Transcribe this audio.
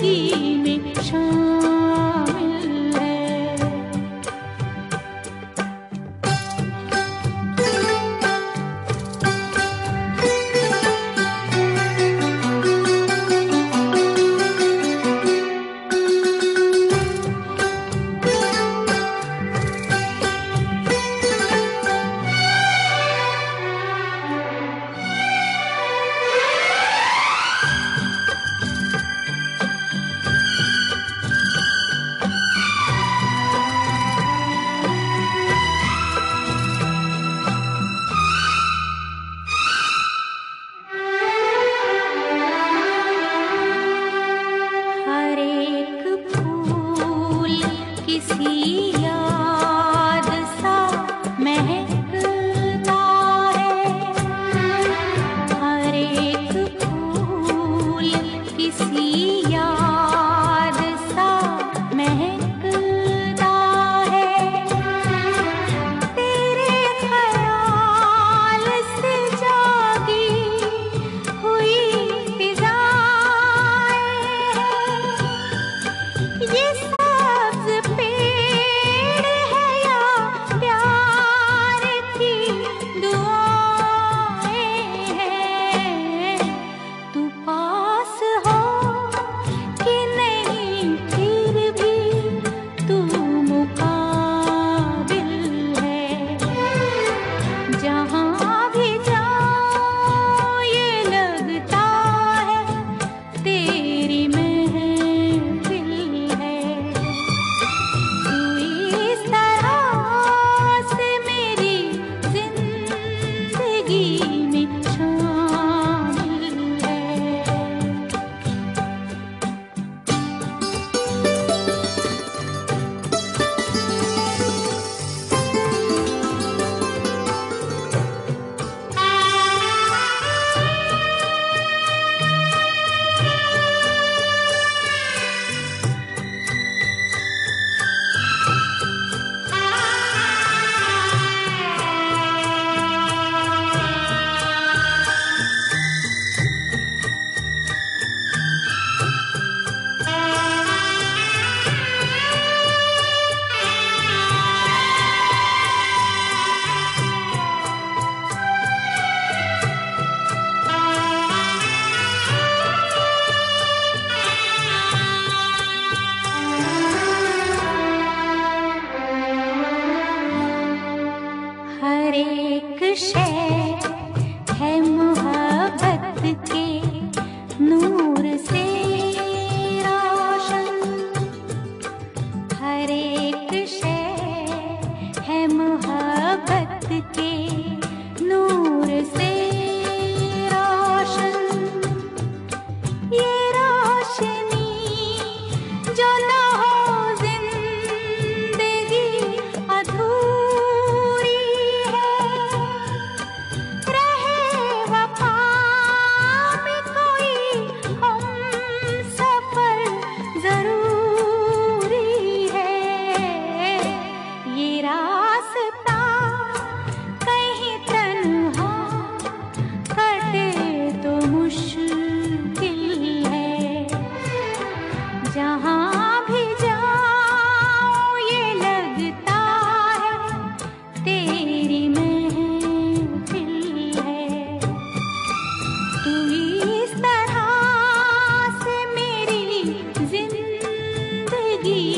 जिंदगी में शामिल है।